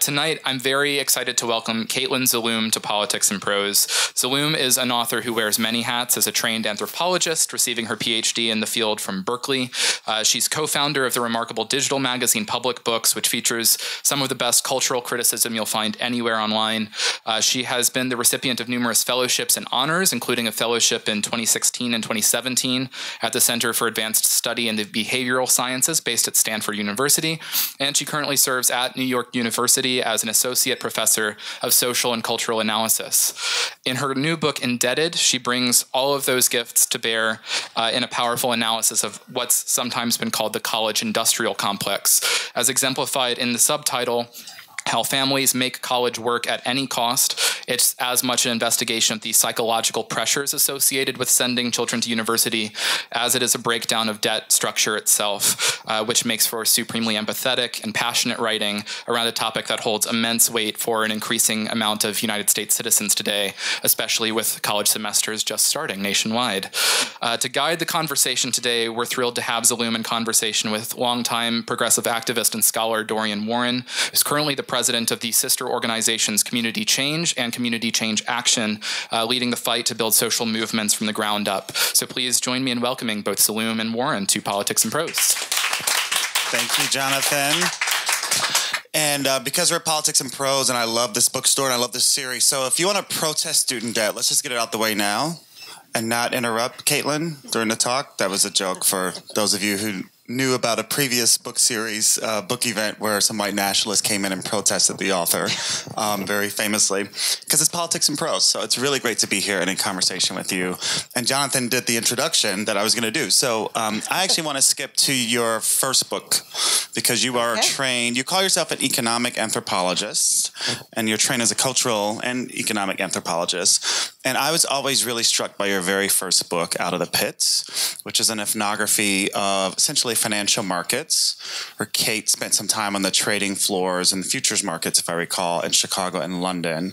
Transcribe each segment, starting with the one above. Tonight, I'm very excited to welcome Caitlin Zaloom to Politics and Prose. Zaloom is an author who wears many hats as a trained anthropologist, receiving her PhD in the field from Berkeley. She's co-founder of the remarkable digital magazine Public Books, which features some of the best cultural criticism you'll find anywhere online. She has been the recipient of numerous fellowships and honors, including a fellowship in 2016 and 2017 at the Center for Advanced Study in the Behavioral Sciences based at Stanford University. And she currently serves at New York University as an associate professor of social and cultural analysis. In her new book, Indebted, she brings all of those gifts to bear in a powerful analysis of what's sometimes been called the college industrial complex, as exemplified in the subtitle, How Families Make College Work at Any Cost. It's as much an investigation of the psychological pressures associated with sending children to university as it is a breakdown of debt structure itself, which makes for supremely empathetic and passionate writing around a topic that holds immense weight for an increasing amount of United States citizens today, especially with college semesters just starting nationwide. To guide the conversation today, we're thrilled to have Zaloom in conversation with longtime progressive activist and scholar Dorian Warren, who's currently the president of the sister organizations Community Change and Community Change Action, leading the fight to build social movements from the ground up. So please join me in welcoming both Zaloom and Warren to Politics and Prose. Thank you, Jonathan. And because we're at Politics and Prose, and I love this bookstore and I love this series, so if you want to protest student debt, let's just get it out the way now and not interrupt Caitlin during the talk. That was a joke for those of you who knew about a previous book series, book event where some white nationalist came in and protested the author very famously, because it's Politics and Prose. So it's really great to be here and in conversation with you. And Jonathan did the introduction that I was going to do. So I actually want to skip to your first book because you are trained, you call yourself an economic anthropologist and you're trained as a cultural and economic anthropologist. And I was always really struck by your very first book, Out of the Pits, which is an ethnography of essentially financial markets, where Kate spent some time on the trading floors and futures markets, if I recall, in Chicago and London.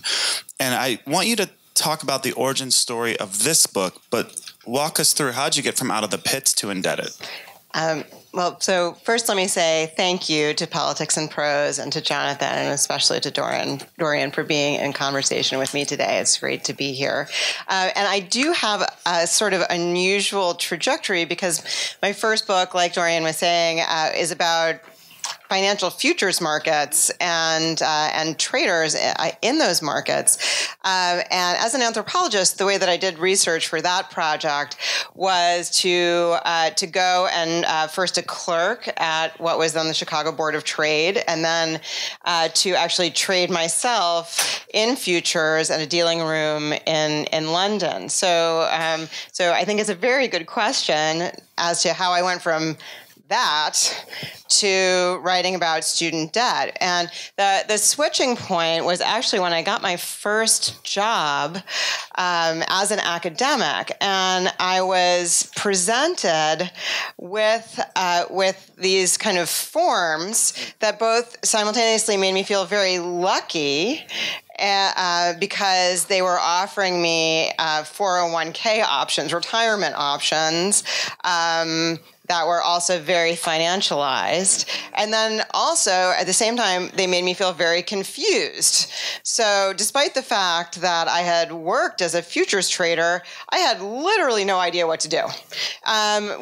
And I want you to talk about the origin story of this book, but walk us through, how'd you get from Out of the Pits to Indebted? Well, so first let me say thank you to Politics and Prose and to Jonathan and especially to Dorian for being in conversation with me today. It's great to be here. And I do have a sort of unusual trajectory because my first book, like Dorian was saying, is about financial futures markets and traders in those markets. And as an anthropologist, the way that I did research for that project was to go and first a clerk at what was then the Chicago Board of Trade, and then to actually trade myself in futures at a dealing room in London. So, so I think it's a very good question as to how I went from that to writing about student debt. And the switching point was actually when I got my first job as an academic. And I was presented with these kind of forms that both simultaneously made me feel very lucky because they were offering me 401k options, retirement options, that were also very financialized. And then also, at the same time, they made me feel very confused. So despite the fact that I had worked as a futures trader, I had literally no idea what to do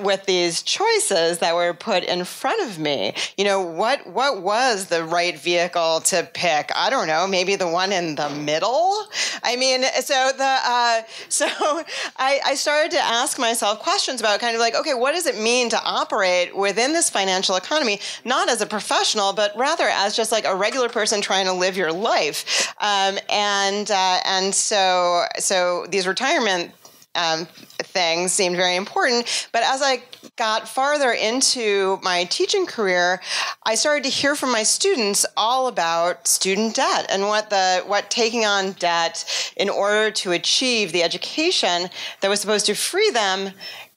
with these choices that were put in front of me. You know, what was the right vehicle to pick? I don't know, maybe the one in the middle? I mean, so I started to ask myself questions about kind of like, okay, what does it mean to operate within this financial economy, not as a professional, but rather as just like a regular person trying to live your life. And so these retirement things seemed very important. But as I got farther into my teaching career, I started to hear from my students all about student debt and what taking on debt in order to achieve the education that was supposed to free them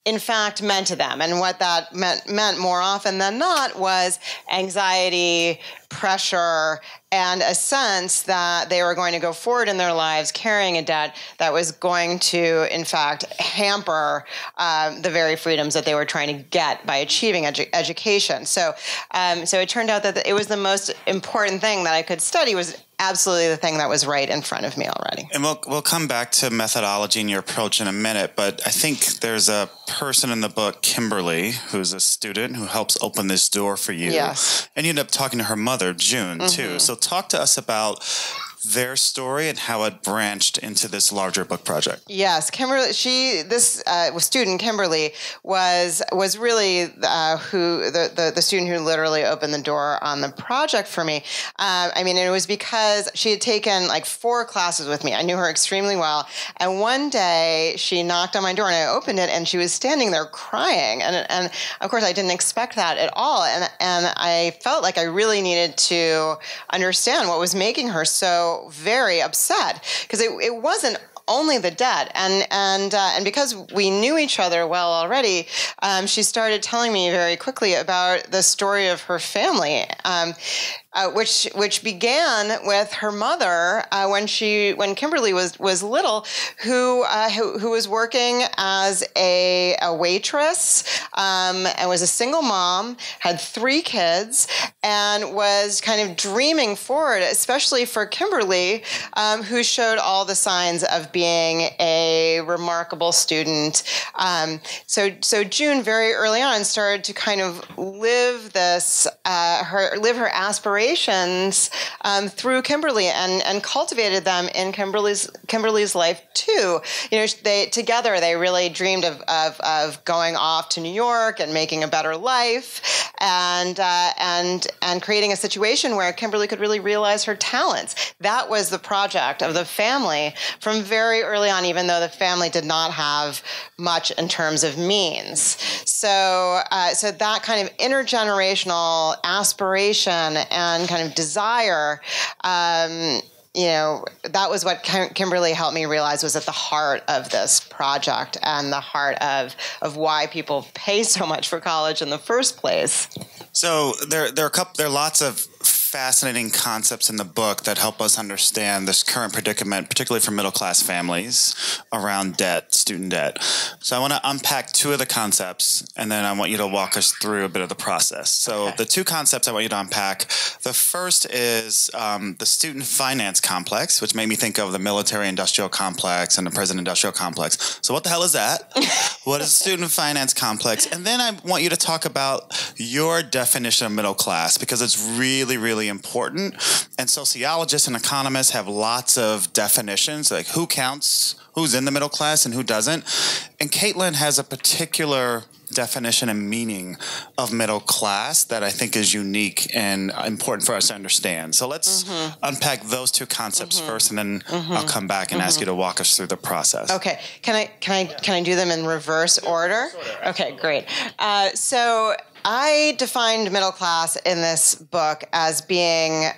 in fact meant to them. And what that meant more often than not was anxiety, pressure, and a sense that they were going to go forward in their lives carrying a debt that was going to, in fact, hamper the very freedoms that they were trying to get by achieving education. So it turned out that it was the most important thing that I could study was absolutely the thing that was right in front of me already. And we'll come back to methodology and your approach in a minute, but I think there's a person in the book, Kimberly, who's a student who helps open this door for you. Yes. And you end up talking to her mother, June, too. So talk to us about their story and how it branched into this larger book project. Yes, Kimberly. This student Kimberly was really the student who literally opened the door on the project for me. It was because she had taken like 4 classes with me. I knew her extremely well, and one day she knocked on my door and I opened it, and she was standing there crying. And of course I didn't expect that at all, and I felt like I really needed to understand what was making her so very upset, because it wasn't only the debt, and because we knew each other well already, she started telling me very quickly about the story of her family, which began with her mother when Kimberly was little, who was working as a waitress, and was a single mom, had 3 kids, and was kind of dreaming forward, especially for Kimberly, who showed all the signs of being a remarkable student. So June very early on started to kind of live this her aspirations through Kimberly and cultivated them in Kimberly's life too. You know, together they really dreamed of going off to New York and making a better life and creating a situation where Kimberly could really realize her talents. That was the project of the family from very early on, even though the family did not have much in terms of means. So that kind of intergenerational aspiration and kind of desire, that was what Kimberly helped me realize was at the heart of this project and the heart of why people pay so much for college in the first place. So there are lots of fascinating concepts in the book that help us understand this current predicament, particularly for middle-class families around debt, student debt. So I want to unpack 2 of the concepts, and then I want you to walk us through a bit of the process. So okay. The 2 concepts I want you to unpack. The first is the student finance complex, which made me think of the military-industrial complex and the prison-industrial complex. So what the hell is that? What is the student finance complex? And then I want you to talk about your definition of middle class, because it's really important. And sociologists and economists have lots of definitions, like who counts, who's in the middle class and who doesn't. And Caitlin has a particular definition and meaning of middle class that I think is unique and important for us to understand. So let's unpack those 2 concepts first, and then I'll come back and ask you to walk us through the process. Okay. Can I do them in reverse order? Sort of, okay, great. So I defined middle class in this book as being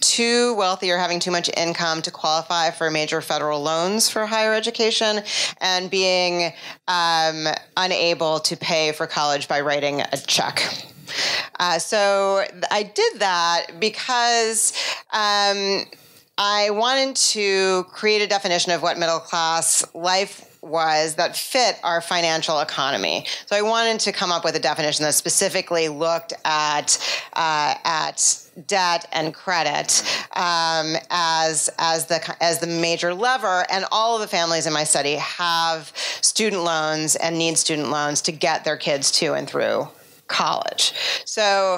too wealthy or having too much income to qualify for major federal loans for higher education, and being unable to pay for college by writing a check. So I did that because I wanted to create a definition of what middle class life was that fit our financial economy. So I wanted to come up with a definition that specifically looked at debt and credit as the major lever, and all of the families in my study have student loans and need student loans to get their kids to and through college. So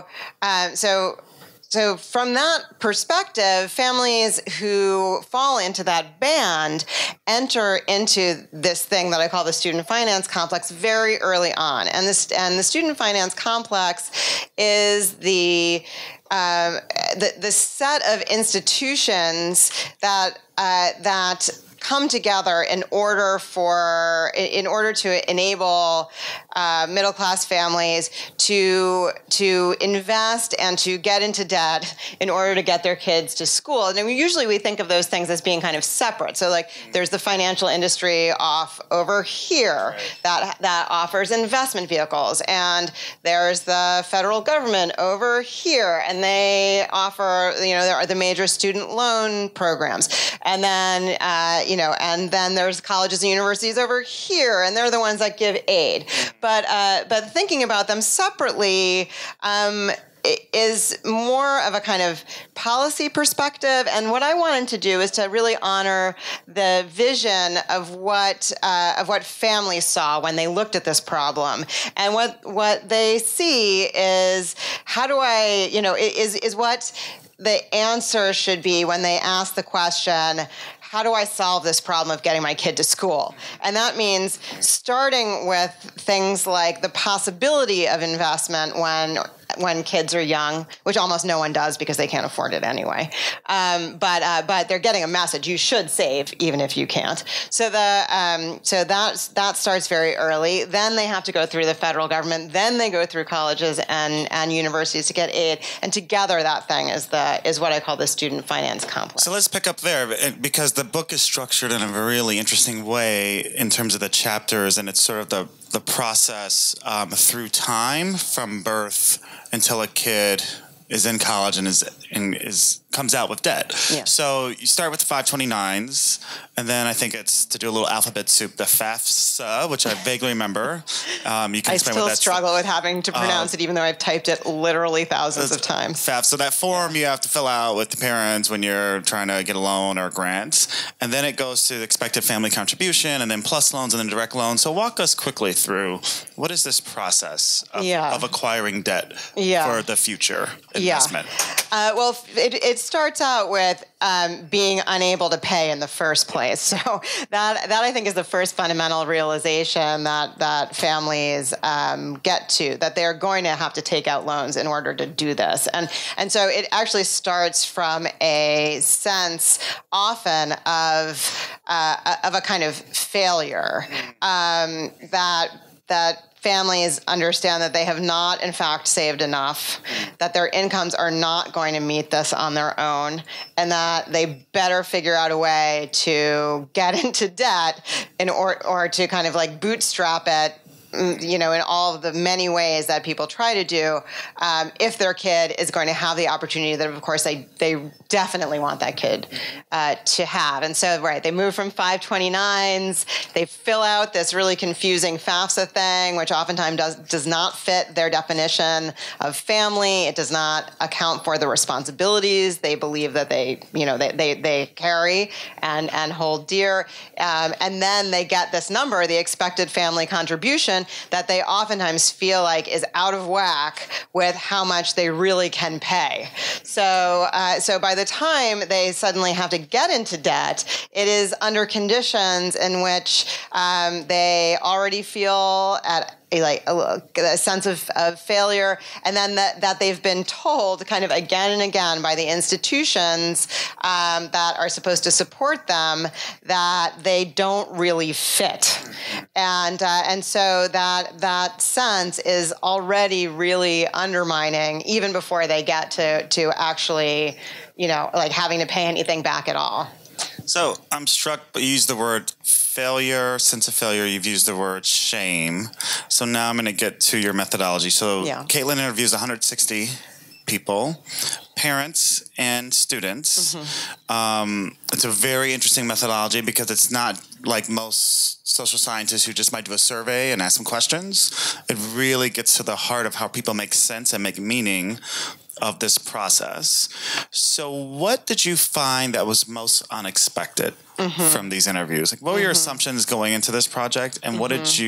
from that perspective, families who fall into that band enter into this thing that I call the student finance complex very early on. And the student finance complex is the set of institutions that that come together in order to enable middle class families to invest and to get into debt in order to get their kids to school. And usually we think of those things as being kind of separate. So like there's the financial industry off over here that offers investment vehicles, and there's the federal government over here, and they offer, you know, there are the major student loan programs, and then you know, and then there's colleges and universities over here, and they're the ones that give aid. But thinking about them separately is more of a kind of policy perspective. And what I wanted to do is to really honor the vision of what families saw when they looked at this problem, and what they see is how do I, you know, is what the answer should be when they ask the question, how do I solve this problem of getting my kid to school? And that means starting with things like the possibility of investment when kids are young, which almost no one does because they can't afford it anyway. But they're getting a message: you should save even if you can't. So the so that starts very early. Then they have to go through the federal government. Then they go through colleges and universities to get aid. And together, that thing is what I call the student finance complex. So let's pick up there, because the book is structured in a really interesting way in terms of the chapters, and it's sort of the process through time from birth until a kid is in college and comes out with debt. Yeah. So you start with the 529s, and then I think it's to do a little alphabet soup, the FAFSA, which I vaguely remember. You can explain what that's. I still struggle with having to pronounce it, even though I've typed it literally thousands of times. FAFSA. So that form you have to fill out with the parents when you're trying to get a loan or grants, and then it goes to the expected family contribution, and then plus loans, and then direct loans. So walk us quickly through what is this process of acquiring debt for the future investment. Well, it starts out with being unable to pay in the first place. So that I think is the first fundamental realization that families get to, that they're going to have to take out loans in order to do this. And so it actually starts from a sense often of a kind of failure, that families understand that they have not, in fact, saved enough, that their incomes are not going to meet this on their own, and that they better figure out a way to get into debt or to kind of like bootstrap it, you know, in all of the many ways that people try to do, if their kid is going to have the opportunity that, of course, they definitely want that kid to have. And so, right, they move from 529s, they fill out this really confusing FAFSA thing, which oftentimes does not fit their definition of family. It does not account for the responsibilities they believe that they carry and hold dear. And then they get this number, the expected family contribution, that they oftentimes feel like is out of whack with how much they really can pay. So by the time they suddenly have to get into debt, it is under conditions in which they already feel at a sense of failure, and then that they've been told kind of again and again by the institutions that are supposed to support them that they don't really fit, and so that sense is already really undermining even before they get to actually, you know, like having to pay anything back at all. So I'm struck, but you used the word failure, sense of failure. You've used the word shame. So now I'm going to get to your methodology. So Caitlin interviews 160 people, parents and students. Mm-hmm. It's a very interesting methodology because it's not like most social scientists who just might do a survey and ask some questions. It really gets to the heart of how people make sense and make meaning of this process. So what did you find that was most unexpected from these interviews? Like, what were your assumptions going into this project, and what surprised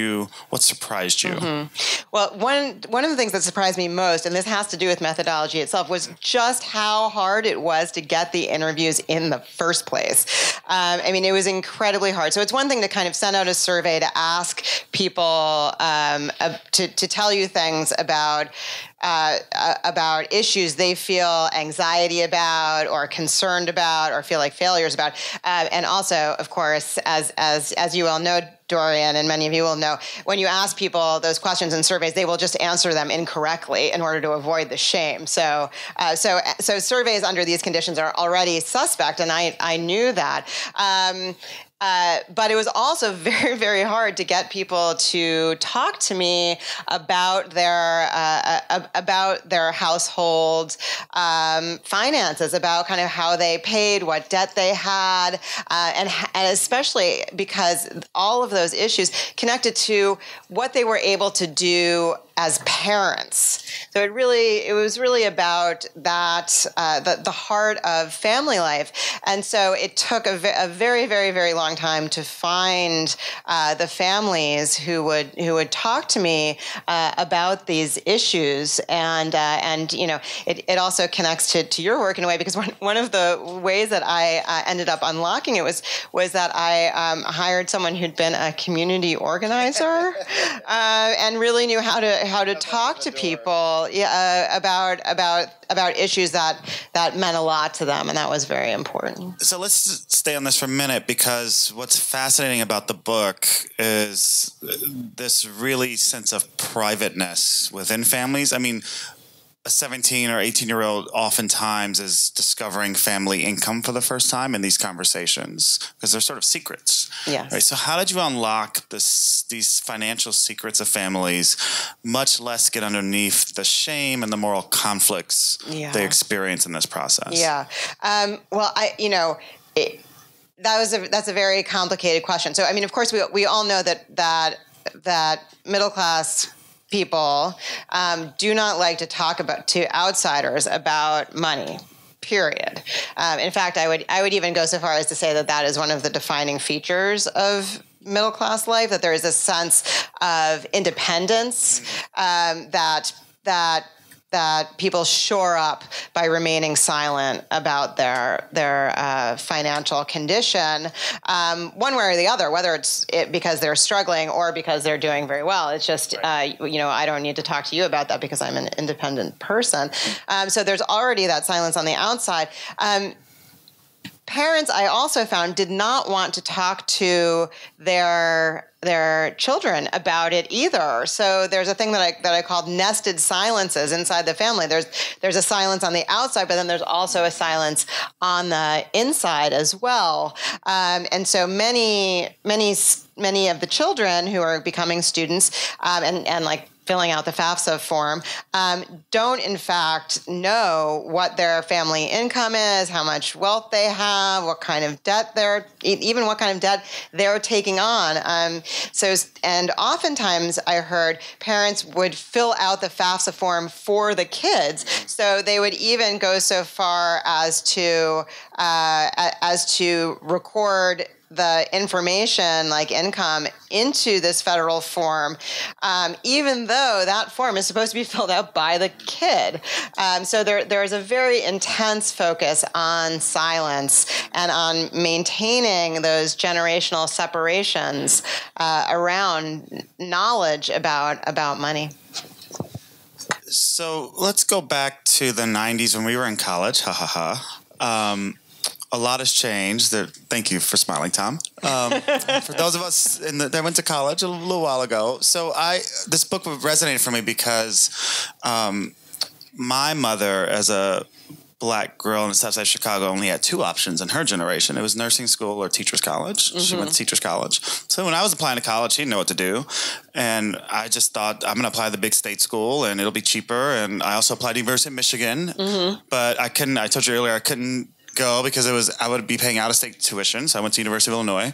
you? Well, one of the things that surprised me most, and this has to do with methodology itself, was just how hard it was to get the interviews in the first place. I mean, it was incredibly hard. So it's one thing to kind of send out a survey to ask people to tell you things about issues they feel anxiety about or concerned about or feel like failures about, and all also, of course, as you all know, Dorian, and many of you will know, when you ask people those questions in surveys, they will just answer them incorrectly in order to avoid the shame. So so surveys under these conditions are already suspect, and I knew that. But it was also very, very hard to get people to talk to me about their household finances, about kind of how they paid, what debt they had, and especially because all of those issues connected to what they were able to do as parents. So it was really about that, the heart of family life. And so it took a very, very, very long time to find the families who would talk to me about these issues. And you know, it also connects to your work in a way, because one of the ways that I ended up unlocking it was that I hired someone who'd been a community organizer and really knew how to talk to people about issues that meant a lot to them, and that was very important. So let's stay on this for a minute, because what's fascinating about the book is this really sense of privateness within families. I mean, a 17 or 18-year-old oftentimes is discovering family income for the first time in these conversations, because they're sort of secrets. Yes. Right? So how did you unlock these financial secrets of families, much less get underneath the shame and the moral conflicts they experience in this process? Yeah. Well, that's a very complicated question. So, I mean, of course, we all know that middle class people do not like to talk to outsiders about money, period. In fact, I would even go so far as to say that is one of the defining features of middle class life, that there is a sense of independence that people shore up by remaining silent about their financial condition, one way or the other, whether it's because they're struggling or because they're doing very well. It's just, I don't need to talk to you about that because I'm an independent person. So there's already that silence on the outside. Parents, I also found, did not want to talk to their children about it either. So there's a thing that I called nested silences inside the family. There's a silence on the outside, but then there's also a silence on the inside as well. And so many of the children who are becoming students and like filling out the FAFSA form don't in fact know what their family income is, how much wealth they have, what kind of debt they're taking on. And oftentimes I heard parents would fill out the FAFSA form for the kids, so they would even go so far as to record the information like income into this federal form, even though that form is supposed to be filled out by the kid. So there is a very intense focus on silence and on maintaining those generational separations around knowledge about money. So let's go back to the 90s when we were in college. Ha ha ha. A lot has changed. Thank you for smiling, Tom. For those of us that went to college a little while ago. So this book resonated for me because my mother, as a Black girl in Southside Chicago, only had two options in her generation. It was nursing school or teacher's college. Mm-hmm. She went to teacher's college. So when I was applying to college, she didn't know what to do. And I just thought, I'm going to apply to the big state school and it'll be cheaper. And I also applied to University of Michigan. Mm-hmm. But I told you earlier, I couldn't go because I would be paying out-of-state tuition, so I went to University of Illinois,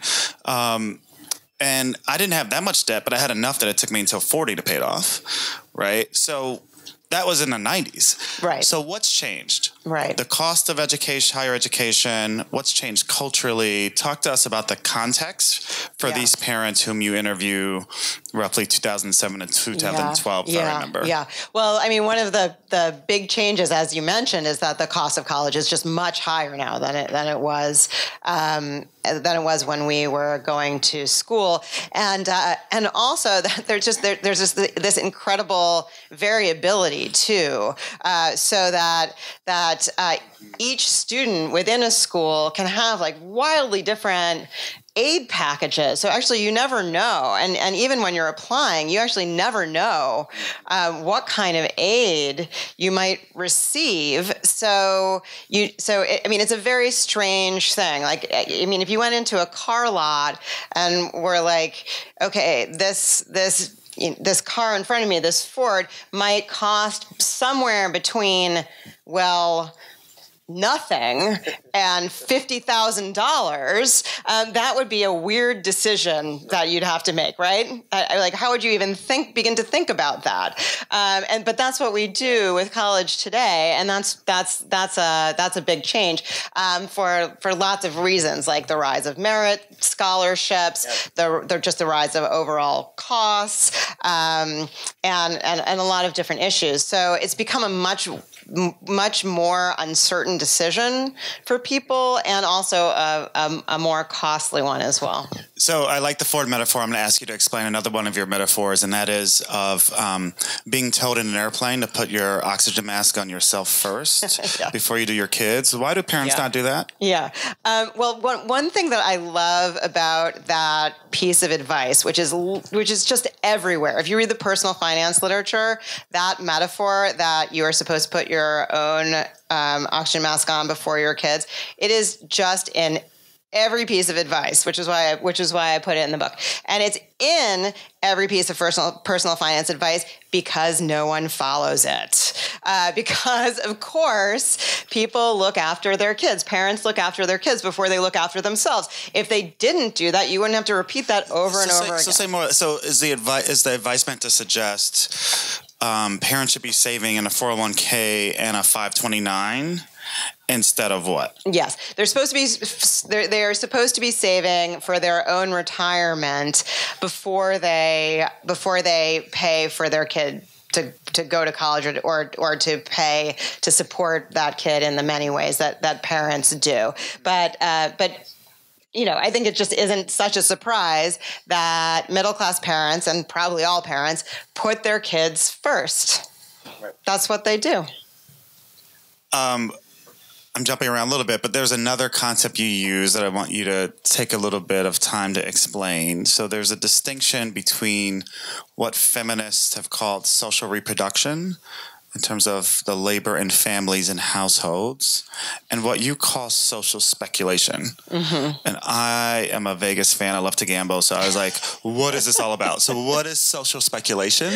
and I didn't have that much debt, but I had enough that it took me until 40 to pay it off, right? So that was in the 90s. Right. So what's changed? Right. The cost of education, higher education, what's changed culturally? Talk to us about the context for these parents whom you interview roughly 2007 and 2012, if I remember. Yeah. Well, I mean, one of the big changes, as you mentioned, is that the cost of college is just much higher now than it was than it was when we were going to school. And also that there's just this incredible variability too, so that each student within a school can have like wildly different aid packages. So actually you never know. And even when you're applying, you actually never know what kind of aid you might receive. So it's a very strange thing. Like, I mean, if you went into a car lot and were like, okay, this car in front of me, this Ford, might cost somewhere between, well, nothing and $50,000, that would be a weird decision that you'd have to make, right? Like, how would you even begin to think about that? But that's what we do with college today, and that's a big change for lots of reasons, like the rise of merit scholarships, the rise of overall costs, and a lot of different issues. So it's become a much more uncertain decision for people, and also a more costly one as well. So I like the Ford metaphor. I'm going to ask you to explain another one of your metaphors, and that is of being told in an airplane to put your oxygen mask on yourself first yeah. before you do your kids. Why do parents yeah. not do that? Yeah. Well, one thing that I love about that piece of advice, which is just everywhere. If you read the personal finance literature, that metaphor that you are supposed to put your own oxygen mask on before your kids, it is just in every piece of advice, which is why I put it in the book. And it's in every piece of personal finance advice because no one follows it. Because of course, people look after their kids. Parents look after their kids before they look after themselves. If they didn't do that, you wouldn't have to repeat that over and over again. So say more. So is the advice meant to suggest parents should be saving in a 401k and a 529 instead of what? Yes, they are supposed to be saving for their own retirement before they pay for their kid to go to college or to pay to support that kid in the many ways that parents do. But you know, I think it just isn't such a surprise that middle-class parents, and probably all parents, put their kids first. Right. That's what they do. I'm jumping around a little bit, but there's another concept you use that I want you to take a little bit of time to explain. So there's a distinction between what feminists have called social reproduction in terms of the labor in families and households, and what you call social speculation. Mm-hmm. And I am a Vegas fan. I love to gamble. So I was like, what is this all about? So what is social speculation,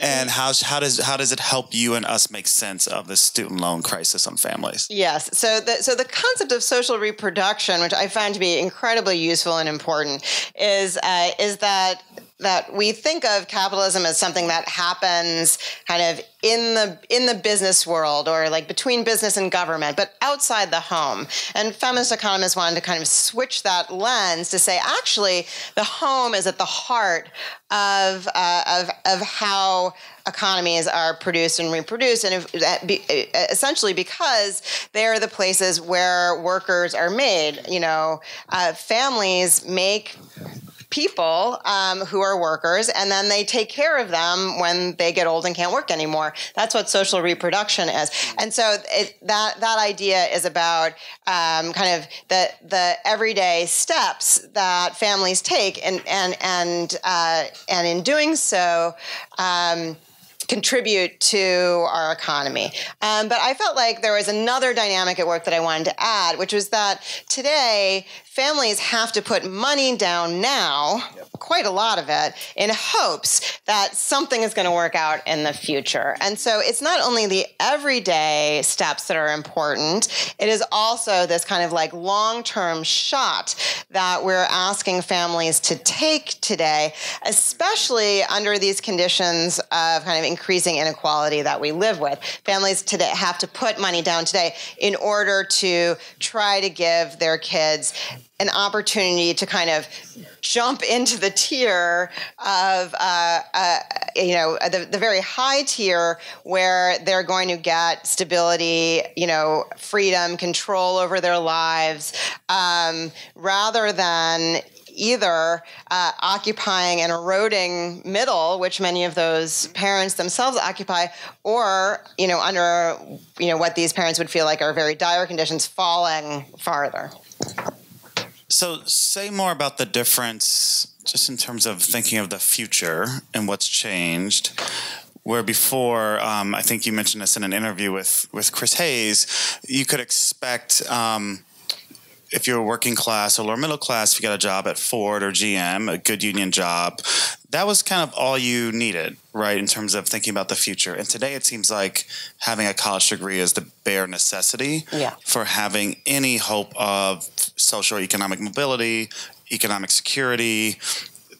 and how does it help you and us make sense of the student loan crisis on families? Yes. So the concept of social reproduction, which I find to be incredibly useful and important, is that we think of capitalism as something that happens kind of in the business world, or like between business and government, but outside the home. And feminist economists wanted to kind of switch that lens to say, actually, the home is at the heart of how economies are produced and reproduced, and essentially because they are the places where workers are made. You know, families make people who are workers, and then they take care of them when they get old and can't work anymore. That's what social reproduction is. And so that idea is about kind of the everyday steps that families take, and in doing so, contribute to our economy. But I felt like there was another dynamic at work that I wanted to add, which was that today families have to put money down now, quite a lot of it, in hopes that something is going to work out in the future. And so it's not only the everyday steps that are important, it is also this kind of like long-term shot that we're asking families to take today, especially under these conditions of kind of increasing inequality that we live with. Families today have to put money down today in order to try to give their kids an opportunity to kind of jump into the tier of, you know, the very high tier where they're going to get stability, you know, freedom, control over their lives, rather than either occupying and eroding middle, which many of those parents themselves occupy, or, you know, under, you know, what these parents would feel like are very dire conditions, falling farther. So say more about the difference, just in terms of thinking of the future and what's changed, where before, I think you mentioned this in an interview with Chris Hayes, you could expect, if you're a working class or lower middle class, if you got a job at Ford or GM, a good union job, that was kind of all you needed, right, in terms of thinking about the future. And today it seems like having a college degree is the bare necessity for having any hope of social or economic mobility, economic security.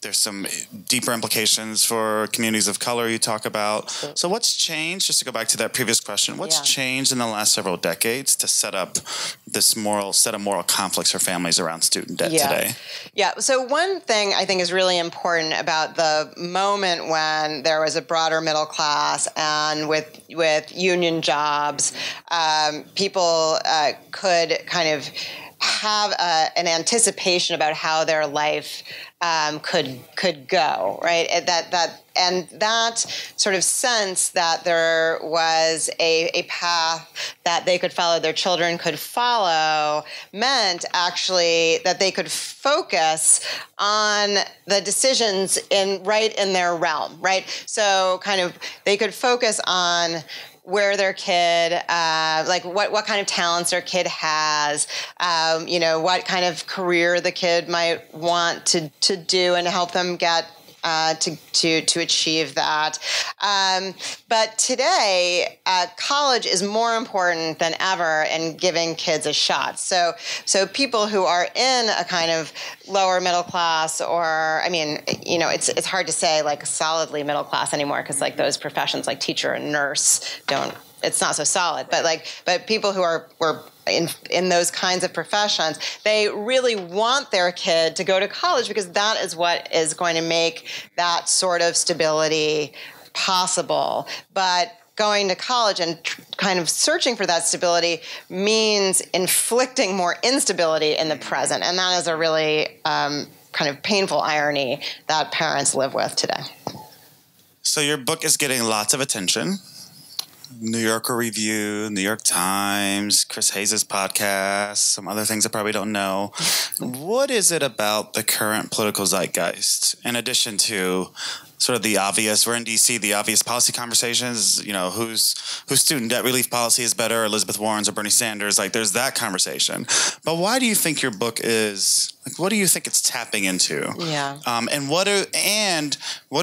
There's some deeper implications for communities of color you talk about. So what's changed, just to go back to that previous question, what's changed in the last several decades to set up this moral set of moral conflicts for families around student debt today? Yeah, so one thing I think is really important about the moment when there was a broader middle class and with union jobs, people could kind of have an anticipation about how their life could go, right? And that sort of sense that there was a path that they could follow, their children could follow, meant actually that they could focus on the decisions right in their realm, right? So kind of they could focus on where their kid, like what kind of talents their kid has, you know, what kind of career the kid might want to do, and help them get to achieve that. But today, college is more important than ever in giving kids a shot. So people who are in a kind of lower middle class, or, I mean, you know, it's hard to say like solidly middle class anymore, because like those professions like teacher and nurse don't, it's not so solid, but like, but people who were in those kinds of professions, they really want their kid to go to college, because that is what is going to make that sort of stability possible. But going to college and kind of searching for that stability means inflicting more instability in the present. And that is a really kind of painful irony that parents live with today. So your book is getting lots of attention. New Yorker Review, New York Times, Chris Hayes' podcast, some other things I probably don't know. What is it about the current political zeitgeist, in addition to sort of the obvious, we're in D.C., the obvious policy conversations, you know, whose student debt relief policy is better, Elizabeth Warren's or Bernie Sanders, like there's that conversation. But why do you think your book is, like, what do you think it's tapping into? Yeah. And what do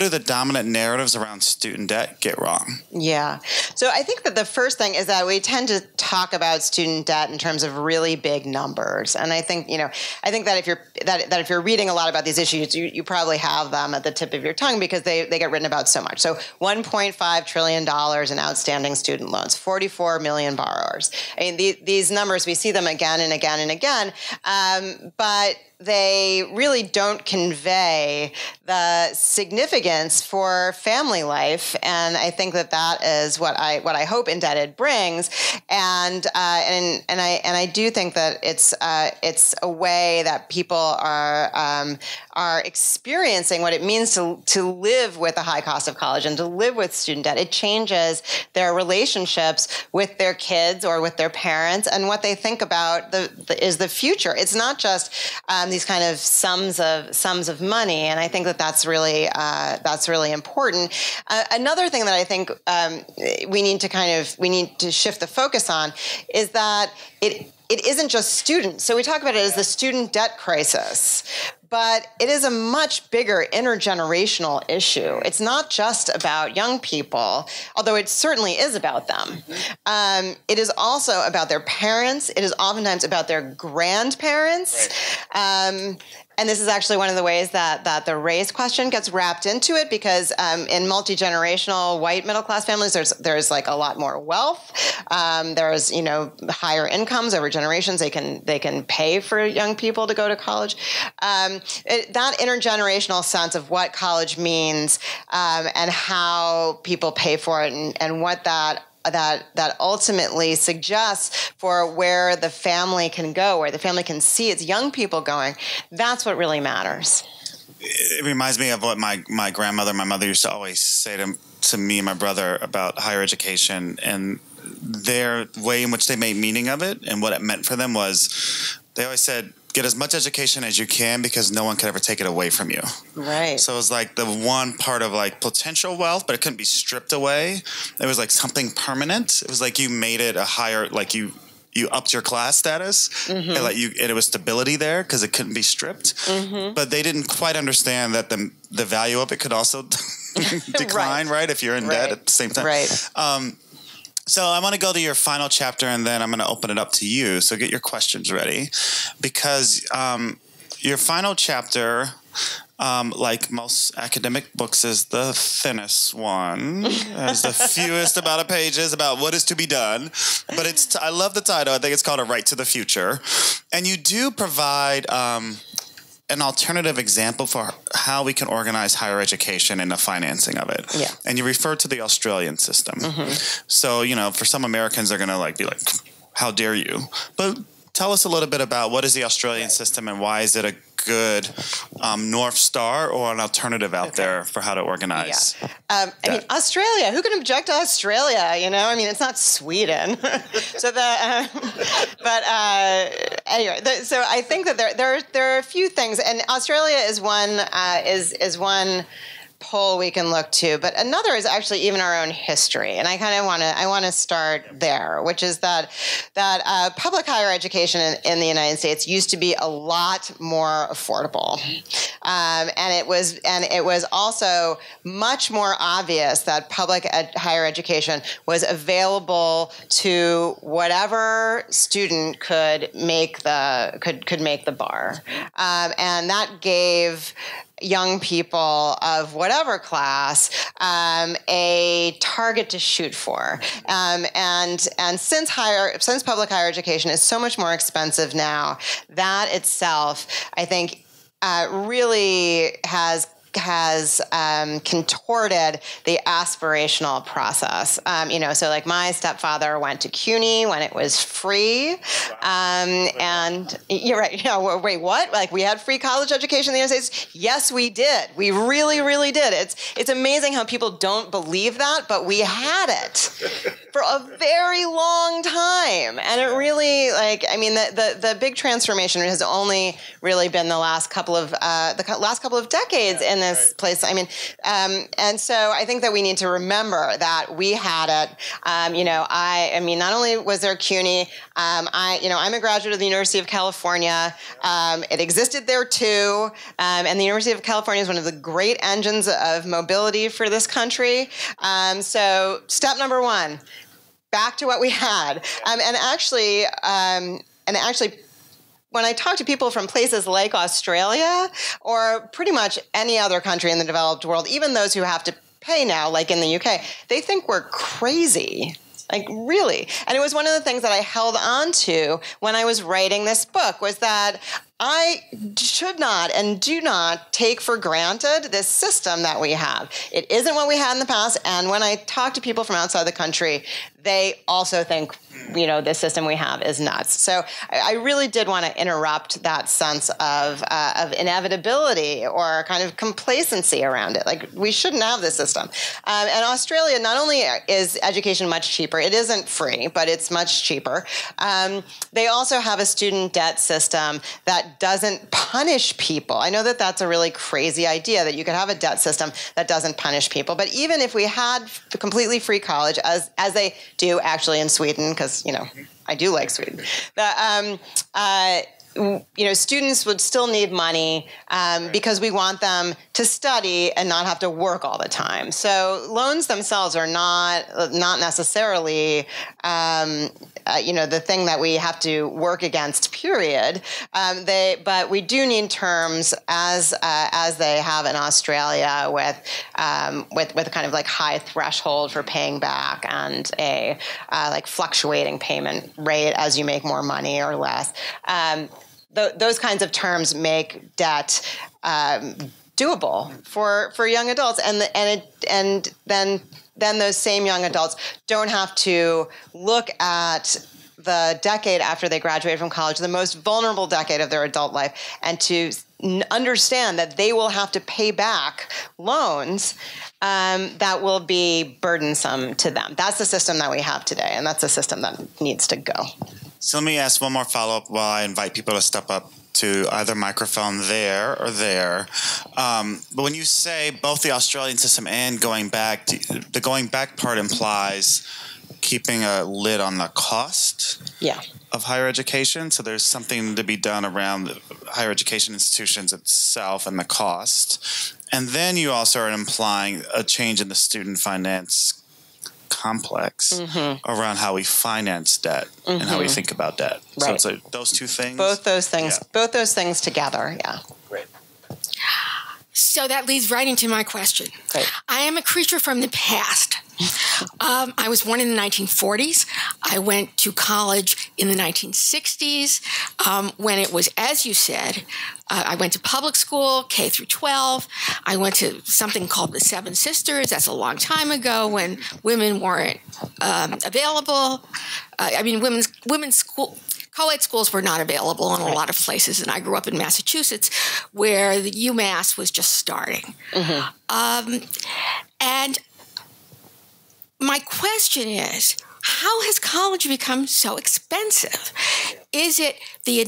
the dominant narratives around student debt get wrong? Yeah. So I think that the first thing is that we tend to talk about student debt in terms of really big numbers. And I think, you know, I think that if you're reading a lot about these issues, you probably have them at the tip of your tongue, because they get written about so much. So $1.5 trillion in outstanding student loans, 44 million borrowers. I mean, these numbers, we see them again and again and again, but they really don't convey the significance for family life, and I think that that is what I hope Indebted brings, and I do think that it's a way that people are experiencing what it means to live with a high cost of college and to live with student debt. It changes their relationships with their kids or with their parents, and what they think about is the future. It's not just these kind of sums of money, and I think that that's really important. Another thing that I think we need to shift the focus on is that it isn't just students. So we talk about it as the student debt crisis, but it is a much bigger intergenerational issue. It's not just about young people, although it certainly is about them. It is also about their parents. It is oftentimes about their grandparents. Right. And this is actually one of the ways that, the race question gets wrapped into it, because in multi-generational white middle-class families, there's like a lot more wealth. There's, you know, higher incomes over generations. They can pay for young people to go to college. That intergenerational sense of what college means and how people pay for it and what that ultimately suggests for where the family can go, where the family can see its young people going. That's what really matters. It reminds me of what my grandmother, my mother used to always say to me and my brother about higher education, and their way in which they made meaning of it and what it meant for them was they always said, get as much education as you can because no one could ever take it away from you. Right. So it was like the one part of like potential wealth, but it couldn't be stripped away. It was like something permanent. It was like you made it a higher, like you upped your class status, mm-hmm. and it was stability there because it couldn't be stripped. Mm-hmm. But they didn't quite understand that the value of it could also decline, right? If you're in debt at the same time. Right. So I want to go to your final chapter, and then I'm going to open it up to you. So get your questions ready, because your final chapter, like most academic books, is the thinnest one. There's the fewest amount of pages about what is to be done. But I love the title. I think it's called A Right to the Future. And you do provide an alternative example for how we can organize higher education and the financing of it. Yeah. And you refer to the Australian system. Mm-hmm. So, you know, for some Americans, they're going to like be like, how dare you? But tell us a little bit about what is the Australian system and why is it a good North Star or an alternative out there for how to organize? Yeah. I mean, Australia, who can object to Australia? You know, I mean, it's not Sweden. So anyway, so I think that there are a few things, and Australia is one poll we can look to, but another is actually even our own history, and I kind of want to start there, which is that public higher education in the United States used to be a lot more affordable, and it was also much more obvious that public higher education was available to whatever student could make the could make the bar, and that gave young people of whatever class a target to shoot for, and since public higher education is so much more expensive now, that itself I think really has contorted the aspirational process. You know, so like my stepfather went to CUNY when it was free. Wow. And you're right, you know, wait, what? Like we had free college education in the United States? Yes, we did. We really, really did. It's amazing how people don't believe that, but we had it for a very long time. And it really, like, I mean, the big transformation has only really been the last couple of, decades in this place. I mean, and so I think that we need to remember that we had it. You know, I mean, not only was there CUNY, you know, I'm a graduate of the University of California. It existed there too. And the University of California is one of the great engines of mobility for this country. So step number one, back to what we had. And actually, when I talk to people from places like Australia or pretty much any other country in the developed world, even those who have to pay now, like in the UK, they think we're crazy. Like, really. And it was one of the things that I held on to when I was writing this book was that I should not and do not take for granted this system that we have. It isn't what we had in the past. And when I talk to people from outside the country, they also think, you know, this system we have is nuts. So I really did want to interrupt that sense of inevitability or kind of complacency around it. Like, we shouldn't have this system. And Australia, not only is education much cheaper, it isn't free, but it's much cheaper. They also have a student debt system that doesn't punish people. I know that that's a really crazy idea, that you could have a debt system that doesn't punish people. But even if we had completely free college, as they do actually in Sweden, because, you know, I do like Sweden, students would still need money because we want them to study and not have to work all the time. So loans themselves are not necessarily, the thing that we have to work against, period. But we do need terms as they have in Australia with kind of like high threshold for paying back and a like fluctuating payment rate as you make more money or less. Those kinds of terms make debt doable for young adults, and then those same young adults don't have to look at the decade after they graduate from college, the most vulnerable decade of their adult life, and to understand that they will have to pay back loans that will be burdensome to them. That's the system that we have today, and that's the system that needs to go. So let me ask one more follow-up while I invite people to step up to either microphone there or there. But when you say both the Australian system and going back, the going back part implies keeping a lid on the cost of higher education. So there's something to be done around higher education institutions itself and the cost. And then you also are implying a change in the student finance complex around how we finance debt and how we think about debt. Right. So it's like those two things. Both those things. Yeah. Both those things together. Yeah. Great. So that leads right into my question. Great. I am a creature from the past. I was born in the 1940s. I went to college in the 1960s when it was, as you said, I went to public school, K through 12. I went to something called the Seven Sisters. That's a long time ago when women weren't available. I mean, women's school, co-ed schools were not available in a lot of places. And I grew up in Massachusetts where the UMass was just starting. And my question is, how has college become so expensive? Is it the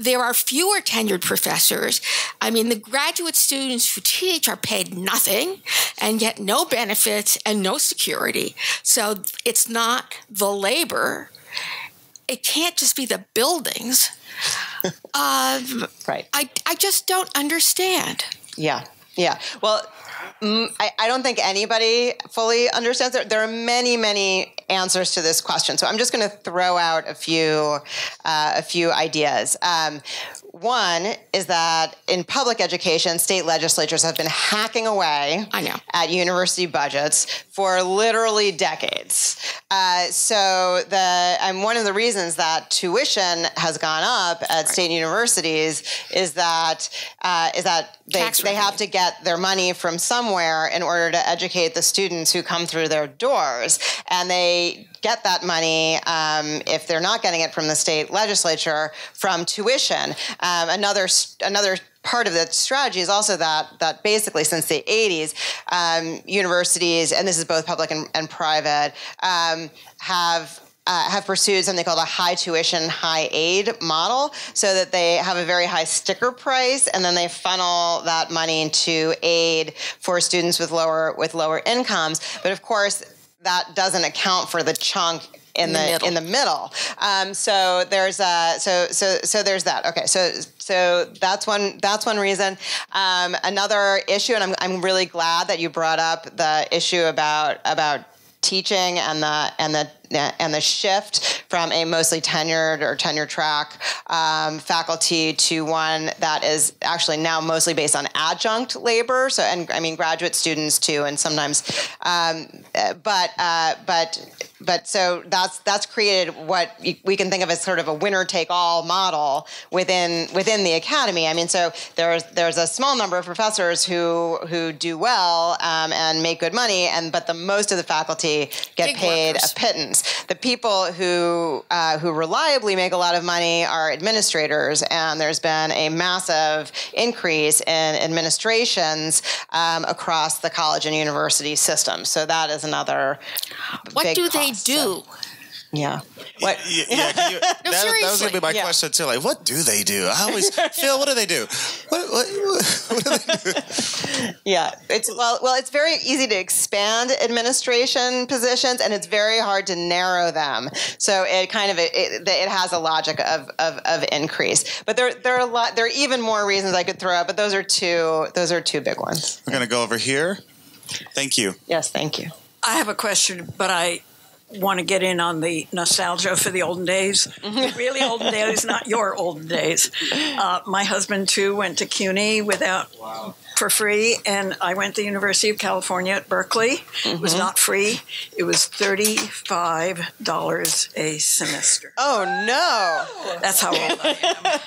there are fewer tenured professors. I mean, the graduate students who teach are paid nothing and get no benefits and no security. So it's not the labor. It can't just be the buildings. Right. I just don't understand. Yeah. Yeah. Well, I don't think anybody fully understands that. There are many, many answers to this question. So I'm just going to throw out a few ideas. One is that in public education, state legislatures have been hacking away at university budgets for literally decades. And one of the reasons that tuition has gone up at state universities is that they have to get their money from somewhere in order to educate the students who come through their doors, and they get that money, if they're not getting it from the state legislature, from tuition. Another part of the strategy is also that basically since the 80s, universities, and this is both public and private, have pursued something called a high tuition, high aid model, so that they have a very high sticker price, and then they funnel that money to aid for students with lower incomes. But of course, that doesn't account for the chunk in the middle. So there's there's that. Okay. So that's one reason. Another issue, and I'm really glad that you brought up the issue about teaching and the shift from a mostly tenured or tenure track faculty to one that is actually now mostly based on adjunct labor. So, and I mean graduate students too, and sometimes, so that's created what we can think of as sort of a winner take all model within the academy. I mean, so there's a small number of professors who do well and make good money, but the most of the faculty get paid a pittance. The people who reliably make a lot of money are administrators, and there's been a massive increase in administrations across the college and university system. So that is another big cost. What do they do Yeah. What? Yeah, that was going to be my question too. Like, what do they do? I always Phil, what do they do? What do they do? Yeah. It's well, it's very easy to expand administration positions, and it's very hard to narrow them. So it kind of it has a logic of increase. But there are even more reasons I could throw out, but those are two big ones. We're going to go over here. Thank you. Yes, thank you. I have a question, but I want to get in on the nostalgia for the olden days. Really olden days, not your olden days. My husband, too, went to CUNY for free, and I went to the University of California at Berkeley. Mm-hmm. It was not free. It was $35 a semester. Oh, no. That's how old I am.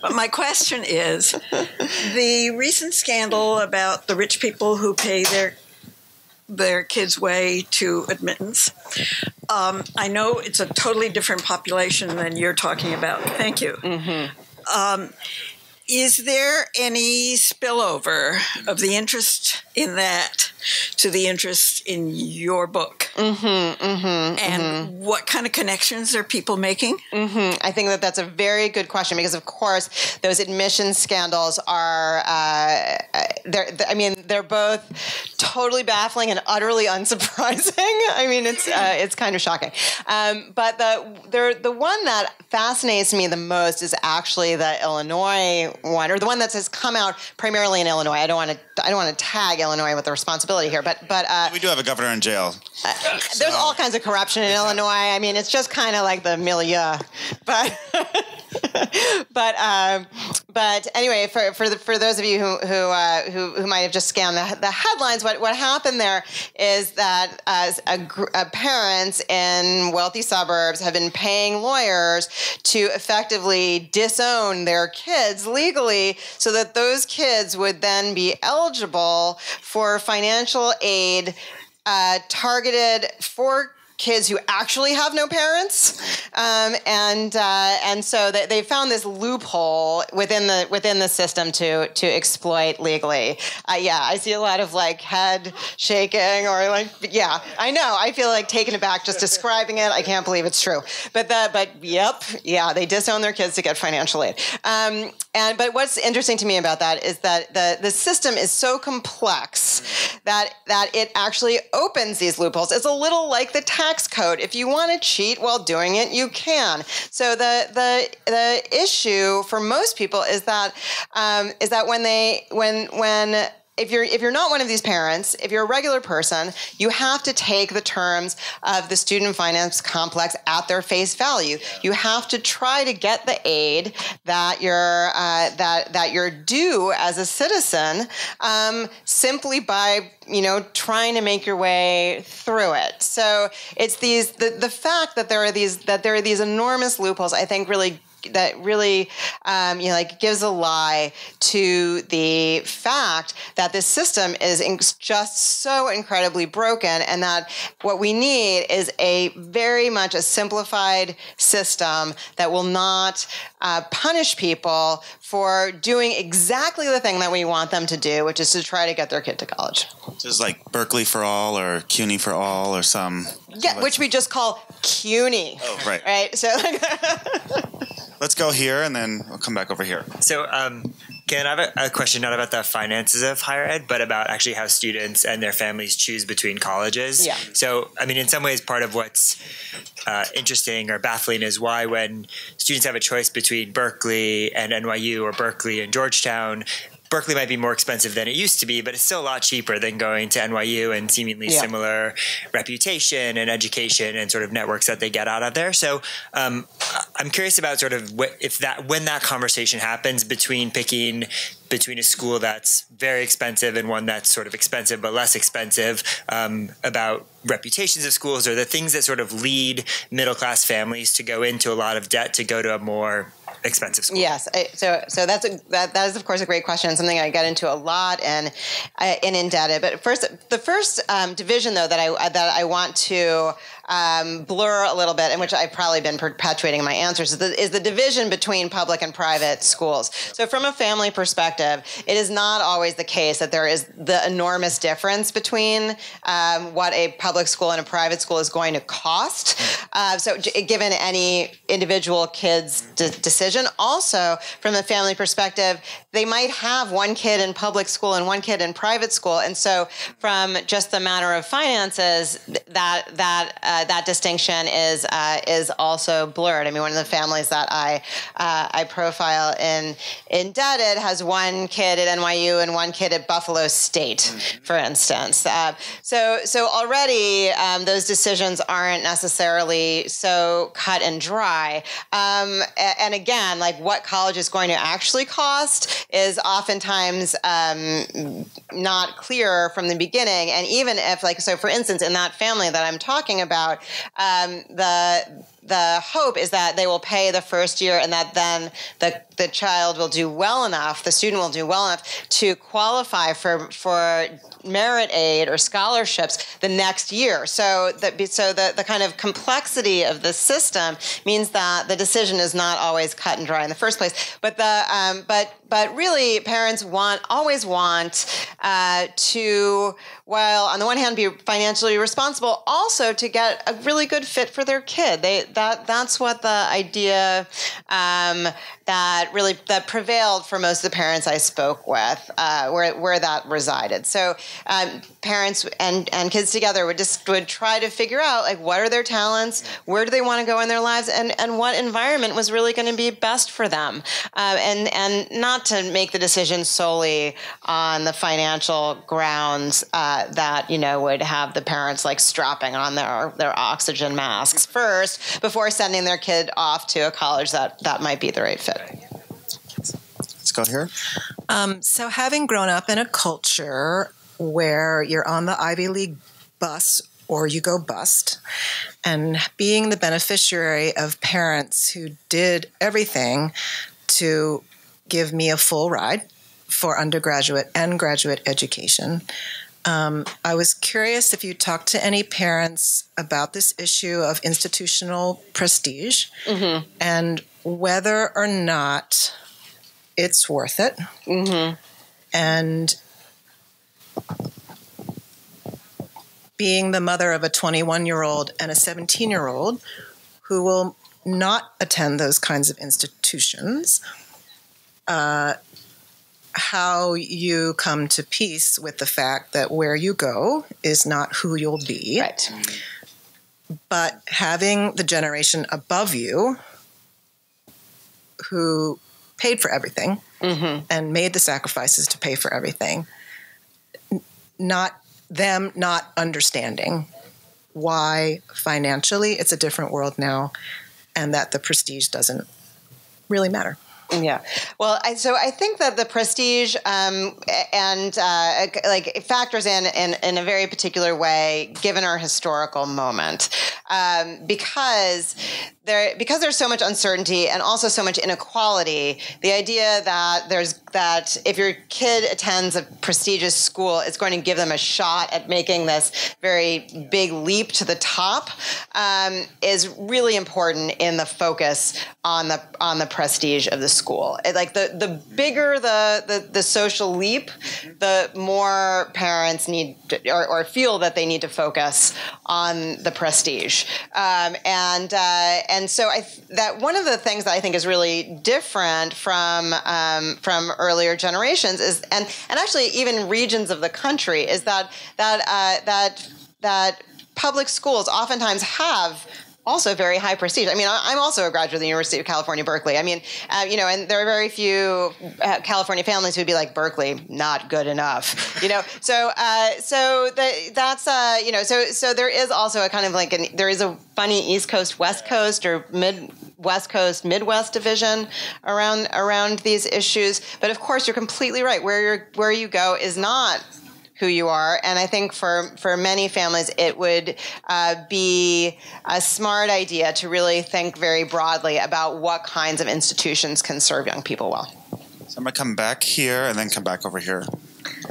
But my question is, the recent scandal about the rich people who pay their kids' way to admittance. I know it's a totally different population than you're talking about. Thank you. Mm-hmm. Is there any spillover of the interest in that to the interest in your book? Mm-hmm, mm-hmm, and mm-hmm. What kind of connections are people making? Mm-hmm. I think that's a very good question because, of course, those admission scandals are, they're both totally baffling and utterly unsurprising. I mean, it's kind of shocking. But the one that fascinates me the most is actually the Illinois one, or the one that has come out primarily in Illinois. I don't want to tag Illinois with the responsibility here, but we do have a governor in jail. There's all kinds of corruption in Illinois. I mean, it's just kind of like the milieu, but but anyway, for those of you who might have just scanned the headlines, what happened there is that parents in wealthy suburbs have been paying lawyers to effectively disown their kids legally, so that those kids would then be eligible for financial aid targeted for kids who actually have no parents, and so they found this loophole within the system to exploit legally. Yeah, I see a lot of like head shaking or like yeah. I know. I feel like taken aback just describing it. I can't believe it's true. But yep, yeah, they disown their kids to get financial aid. But what's interesting to me about that is that the system is so complex that it actually opens these loopholes. It's a little like the tax code. If you want to cheat while doing it, you can. So the issue for most people is that when if you're not one of these parents, if you're a regular person, you have to take the terms of the student finance complex at their face value. You have to try to get the aid that you're due as a citizen simply by trying to make your way through it. So it's the fact that there are these enormous loopholes. I think really gives a lie to the fact that this system is just so incredibly broken, and that what we need is a very much a simplified system that will not punish people for doing exactly the thing that we want them to do, which is to try to get their kid to college. Just like Berkeley for all or CUNY for all or some. Yeah, which we just call CUNY. Oh, right. Right? So let's go here, and then we'll come back over here. So, Ken, I have a question not about the finances of higher ed, but about actually how students and their families choose between colleges. Yeah. So, I mean, in some ways, part of what's interesting or baffling is why when students have a choice between Berkeley and NYU or Berkeley and Georgetown, Berkeley might be more expensive than it used to be, but it's still a lot cheaper than going to NYU and seemingly similar reputation and education and sort of networks that they get out of there. So I'm curious about sort of when that conversation happens between picking between a school that's very expensive and one that's sort of expensive but less expensive, about reputations of schools or the things that sort of lead middle-class families to go into a lot of debt to go to a more expensive school. Yes, so that is of course a great question, something I get into a lot in Indebted. But first, the first division though that I want to blur a little bit, and which I've probably been perpetuating in my answers, is the division between public and private schools. So from a family perspective, it is not always the case that there is the enormous difference between what a public school and a private school is going to cost. So given any individual kid's decision, also from a family perspective, they might have one kid in public school and one kid in private school. And so from just the matter of finances, that distinction is also blurred. I mean, one of the families that I profile in Indebted has one kid at NYU and one kid at Buffalo State, for instance. So already those decisions aren't necessarily so cut and dry. And again, like what college is going to actually cost is oftentimes not clear from the beginning. And even if, like, so for instance, in that family that I'm talking about, the hope is that they will pay the first year and that then the child will do well enough, the student will do well enough to qualify for merit aid or scholarships the next year. So the kind of complexity of the system means that the decision is not always cut and dry in the first place. But but really, parents always want to, while on the one hand be financially responsible, also to get a really good fit for their kid. That's what the idea that prevailed for most of the parents I spoke with, where that resided. So parents and kids together would try to figure out, like, what are their talents, where do they want to go in their lives, and what environment was really going to be best for them, and not to make the decision solely on the financial grounds that, you know, would have the parents like strapping on their oxygen masks first before sending their kid off to a college that might be the right fit. Let's go here. So having grown up in a culture where you're on the Ivy League bus or you go bust, and being the beneficiary of parents who did everything to give me a full ride for undergraduate and graduate education, I was curious if you talked to any parents about this issue of institutional prestige, mm-hmm. and whether or not it's worth it. Mm-hmm. And being the mother of a 21-year-old and a 17-year-old who will not attend those kinds of institutions, how you come to peace with the fact that where you go is not who you'll be. Right. But having the generation above you who paid for everything, mm-hmm. and made the sacrifices to pay for everything, not understanding why financially it's a different world now and that the prestige doesn't really matter. Yeah. Well, I think that the prestige and factors in a very particular way, given our historical moment, because there's so much uncertainty and also so much inequality. The idea that that if your kid attends a prestigious school, it's going to give them a shot at making this very big leap to the top is really important in the focus on the prestige of the school. Like the bigger the social leap, the more parents need to, or feel that they need to focus on the prestige. And so that one of the things that I think is really different from earlier generations is, and actually even regions of the country, is that public schools oftentimes have also very high prestige. I mean, I'm also a graduate of the University of California, Berkeley. I mean, you know, and there are very few California families who'd be like, Berkeley, not good enough, you know? So there is also a kind of like, there is a funny East Coast, West Coast, or West Coast, Midwest division around these issues. But of course, you're completely right. Where you go is not who you are, and I think for many families, it would be a smart idea to really think very broadly about what kinds of institutions can serve young people well. So I'm gonna come back here and then come back over here.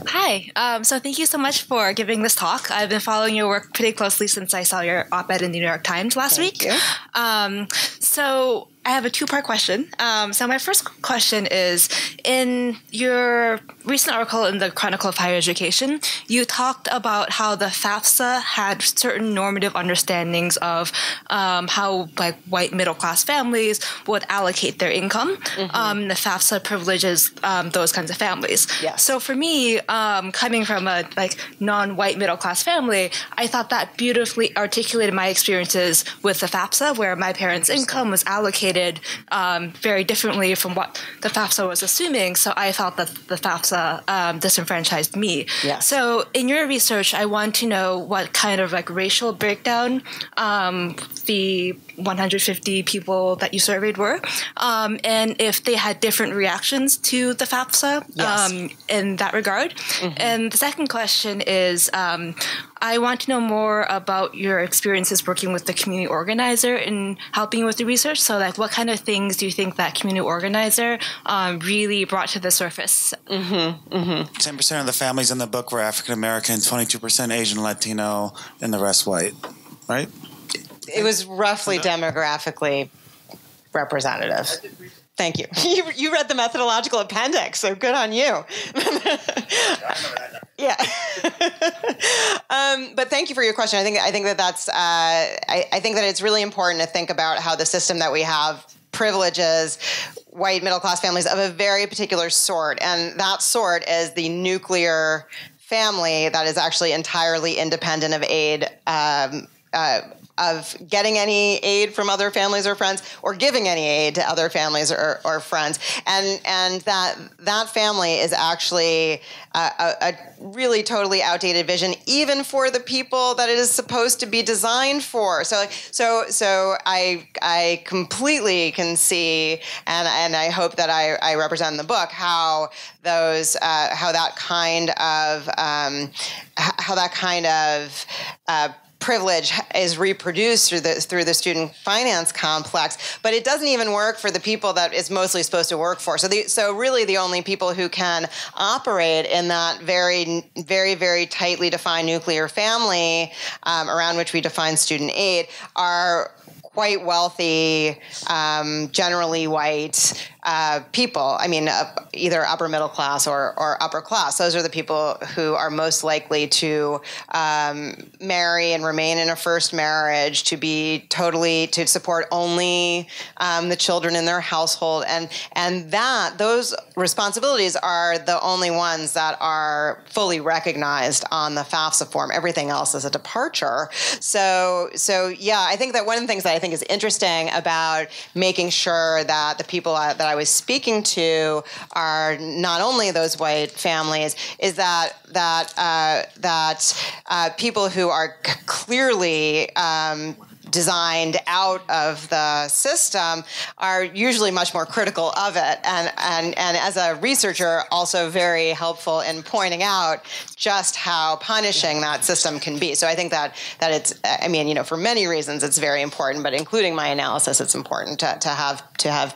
Hi. So thank you so much for giving this talk. I've been following your work pretty closely since I saw your op-ed in the New York Times last week. So I have a two-part question. So my first question is, in your recent article in the Chronicle of Higher Education, you talked about how the FAFSA had certain normative understandings of how like white middle-class families would allocate their income. The FAFSA privileges those kinds of families. So for me, coming from a non-white middle-class family, I thought that beautifully articulated my experiences with the FAFSA, where my parents' income was allocated very differently from what the FAFSA was assuming. So I felt that the FAFSA disenfranchised me. So in your research, I want to know what kind of racial breakdown the 150 people that you surveyed were, and if they had different reactions to the FAFSA in that regard. And the second question is, I want to know more about your experiences working with the community organizer and helping with the research. So like, what kind of things do you think that community organizer really brought to the surface? 10% of the families in the book were African-American, 22% Asian, Latino, and the rest white, right? It was roughly demographically representative. Thank you. You read the methodological appendix, so good on you. But thank you for your question. I think that that's I think that it's really important to think about how the system that we have privileges white middle-class families of a very particular sort, and that sort is the nuclear family that is actually entirely independent of aid. Of getting any aid from other families or friends, or giving any aid to other families or friends, and that family is actually a really totally outdated vision, even for the people that it is supposed to be designed for. So I completely can see, and I hope that I represent in the book how those how that kind of privilege is reproduced through the student finance complex, but it doesn't even work for the people that it's mostly supposed to work for. So really the only people who can operate in that very, very, very tightly defined nuclear family around which we define student aid are quite wealthy, generally white people. I mean, either upper middle class or upper class. Those are the people who are most likely to marry and remain in a first marriage, to support only the children in their household, and that those responsibilities are the only ones that are fully recognized on the FAFSA form. Everything else is a departure. So yeah, I think that one of the things that I think is interesting about making sure that the people that I was speaking to are not only those white families is that people who are clearly designed out of the system are usually much more critical of it, and as a researcher also very helpful in pointing out just how punishing that system can be. So I think that it's, I mean, for many reasons it's very important, but including my analysis, it's important to have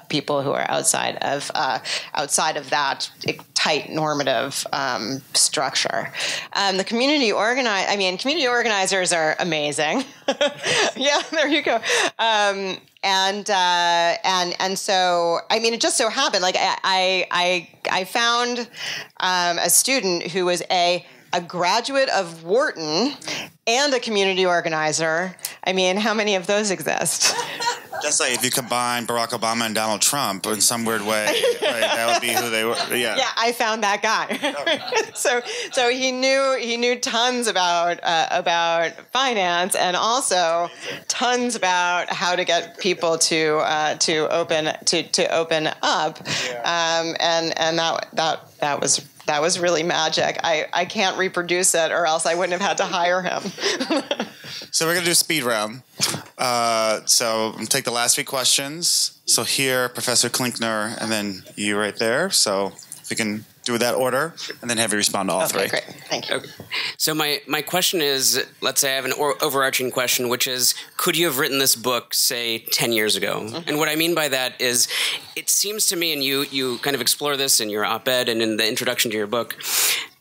people who are outside of that tight normative structure. The community organizers are amazing. There you go. And so, I mean, it just so happened, I found a student who was a graduate of Wharton and a community organizer. I mean, how many of those exist? That's like if you combine Barack Obama and Donald Trump in some weird way, right, that would be who they were. Yeah, I found that guy. So he knew tons about finance, and also tons about how to get people to open up, and that was. That was really magic. I can't reproduce it, or else I wouldn't have had to hire him. So we're going to do a speed round. So I'm going to take the last three questions. So here, Professor Klinkner, and then you right there. So if we can do that order and then have you respond to all three. Okay, great. Thank you. Okay. So my question is, let's say I have an overarching question, which is, could you have written this book, say, 10 years ago? Mm-hmm. And what I mean by that is, it seems to me, and you kind of explore this in your op-ed and in the introduction to your book,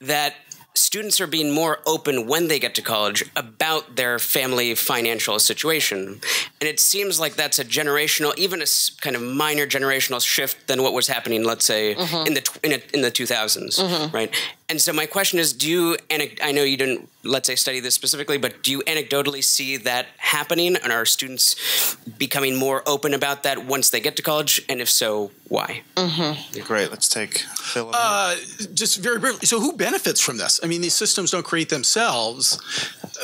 that students are being more open when they get to college about their family financial situation. And it seems like that's a generational, even a kind of minor generational shift than what was happening, let's say, mm-hmm. in the 2000s, mm-hmm. right? And so my question is, do you, I know you didn't, let's say, study this specifically, but do you anecdotally see that happening? And are students becoming more open about that once they get to college? And if so, why? Mm-hmm. Great. Let's take Phil. Just very briefly. So who benefits from this? I mean, these systems don't create themselves.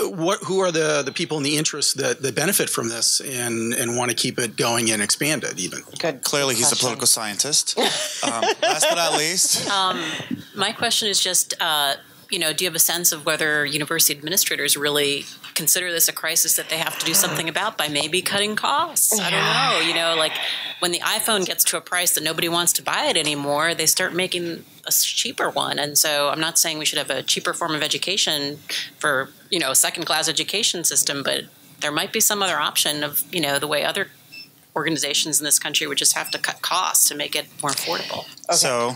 Who are the people and the interests that benefit from this and want to keep it going and expand it even? Good. Clearly, he's a political scientist. Last but not least. My question is just, you know, do you have a sense of whether university administrators really consider this a crisis that they have to do something about by maybe cutting costs? I don't know. You know, like when the iPhone gets to a price that nobody wants to buy it anymore, they start making a cheaper one. And so I'm not saying we should have a cheaper form of education for, you know, a second-class education system, but there might be some other option of, you know, the way other organizations in this country would just have to cut costs to make it more affordable. Okay. So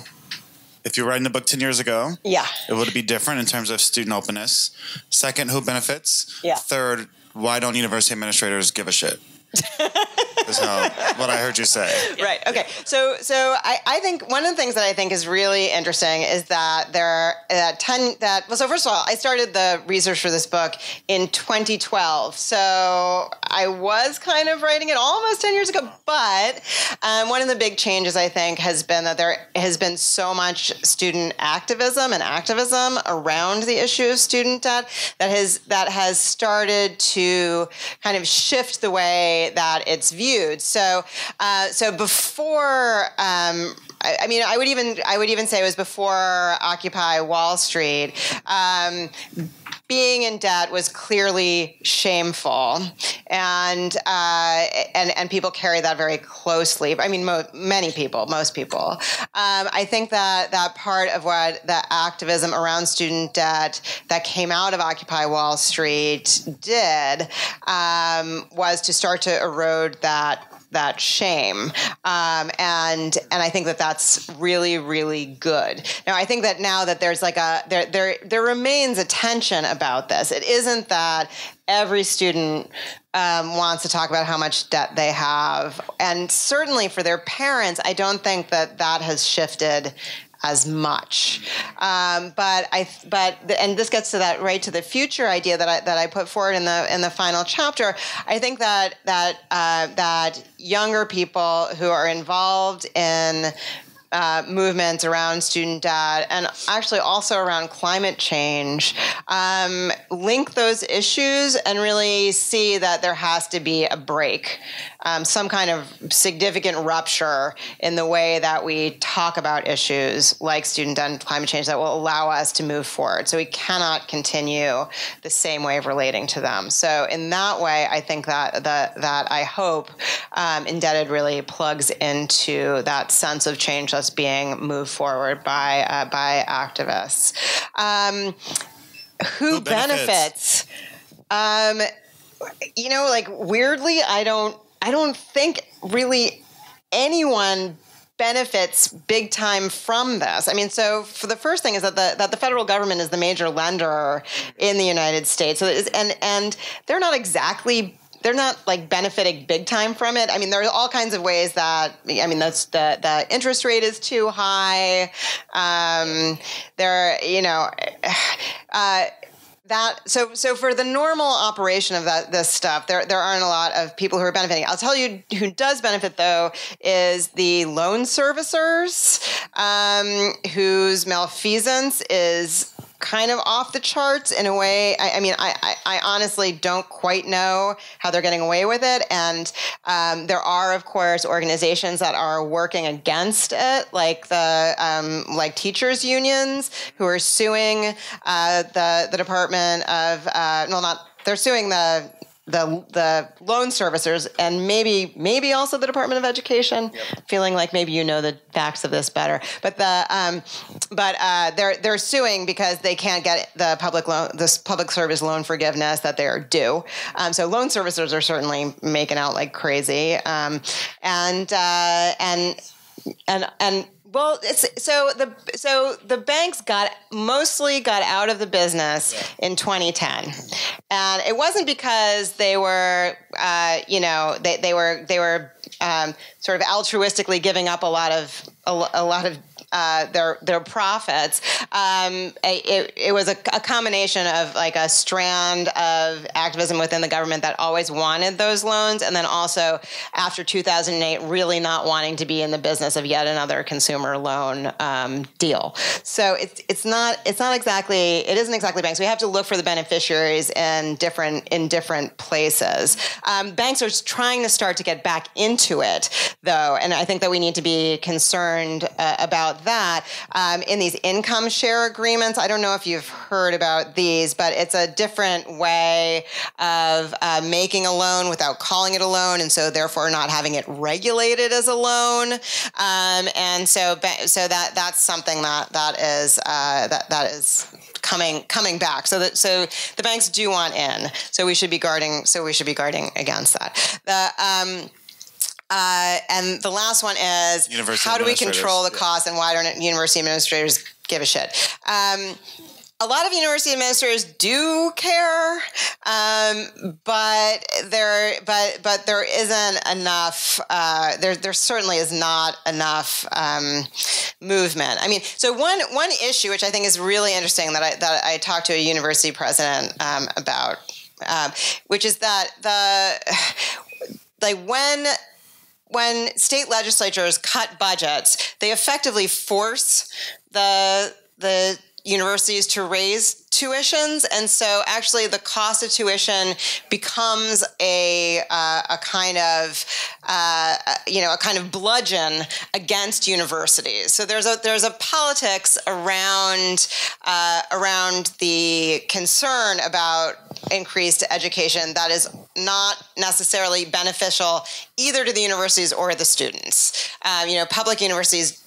if you were writing the book 10 years ago, yeah, it would be different in terms of student openness. Second, who benefits? Yeah. Third, why don't university administrators give a shit? That's what I heard you say. Right. Okay. So I think one of the things that I think is really interesting is that there are so first of all, I started the research for this book in 2012. So I was kind of writing it almost 10 years ago. But one of the big changes, I think, has been that there has been so much student activism and activism around the issue of student debt that has started to kind of shift the way that it's viewed. So, so before, I mean, I would even say it was before Occupy Wall Street. Being in debt was clearly shameful, and people carry that very closely. I mean, most people. I think that part of what the activism around student debt that came out of Occupy Wall Street did was to start to erode that shame, and I think that's really, really good. Now, I think that now that there's like a there remains a tension about this. It isn't that every student wants to talk about how much debt they have, and certainly for their parents, I don't think that has shifted as much. But this gets to that right to the future idea that I put forward in the final chapter. I think that younger people who are involved in movements around student debt and actually also around climate change link those issues and really see that there has to be a break, some kind of significant rupture in the way that we talk about issues like student debt and climate change that will allow us to move forward. So we cannot continue the same way of relating to them. So in that way, I think that I hope Indebted really plugs into that sense of change that's being moved forward by activists. Who benefits? You know, like weirdly, I don't think really anyone benefits big time from this. I mean, so for the first thing is that the federal government is the major lender in the United States, so it is, and they're not exactly. They're not like benefiting big time from it. I mean, there are all kinds of ways that, I mean, that's the interest rate is too high. So for the normal operation of this stuff, there aren't a lot of people who are benefiting. I'll tell you who does benefit though is the loan servicers, whose malfeasance is kind of off the charts in a way. I mean, I honestly don't quite know how they're getting away with it. And there are, of course, organizations that are working against it, like the teachers unions who are suing the Department of they're suing the the loan servicers and maybe also the Department of Education, feeling like maybe you know the facts of this better. But the they're suing because they can't get the public service loan forgiveness that they are due. So loan servicers are certainly making out like crazy. Well, so the banks mostly got out of the business in 2010, and it wasn't because they were, they were sort of altruistically giving up a lot of their profits. It was a combination of like a strand of activism within the government that always wanted those loans, and then also after 2008 really not wanting to be in the business of yet another consumer loan deal. So it isn't exactly banks. We have to look for the beneficiaries in different places. Banks are trying to start to get back into it though, and I think that we need to be concerned about that in these income share agreements. I don't know if you've heard about these, but it's a different way of making a loan without calling it a loan, and so therefore not having it regulated as a loan. And so that's something that is coming back. So the banks do want in. So we should be guarding. Against that. And the last one is, how do we control the cost, and why don't university administrators give a shit? A lot of university administrators do care, but there isn't enough. There certainly is not enough movement. I mean, so one issue which I think is really interesting that I talked to a university president about, which is that when state legislatures cut budgets, they effectively force the universities to raise tuitions, and so actually the cost of tuition becomes a kind of bludgeon against universities. So there's a politics around the concern about increased education that is not necessarily beneficial either to the universities or the students. Public universities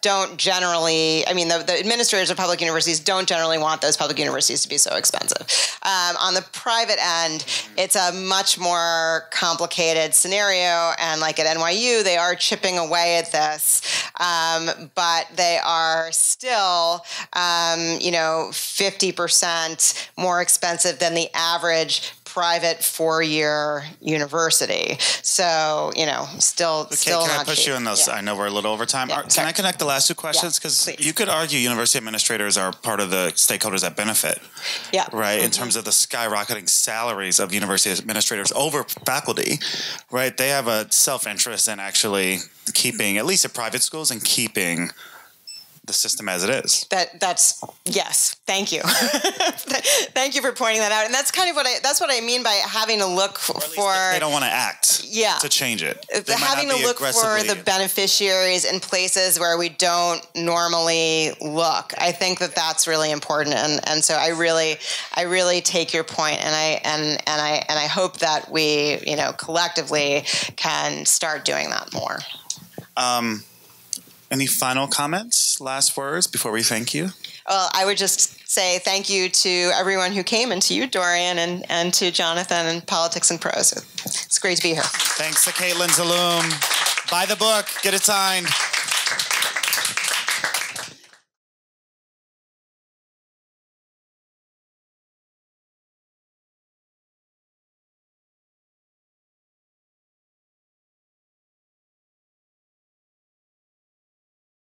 don't generally, I mean, the administrators of public universities don't generally want those public universities to be so expensive. On the private end, it's a much more complicated scenario. And like at NYU, they are chipping away at this, but they are still, 50% more expensive than the average private four-year university. So, still not cheap. Can I push you on those? Yeah. I know we're a little over time. Yeah, can I connect the last two questions? Because you could argue university administrators are part of the stakeholders that benefit, right? Mm-hmm. In terms of the skyrocketing salaries of university administrators over faculty, right? They have a self-interest in actually keeping, at least at private schools, and keeping the system as it is. Yes. Thank you. Thank you for pointing that out. And that's kind of what I mean by having to look for. They don't want to act. Yeah. To change it. Having to look for the beneficiaries in places where we don't normally look. I think that's really important. And so I really take your point, and I hope that we collectively can start doing that more. Any final comments, last words before we thank you? Well, I would just say thank you to everyone who came, and to you, Dorian, and to Jonathan and Politics and Prose. It's great to be here. Thanks to Caitlin Zaloom. Buy the book. Get it signed.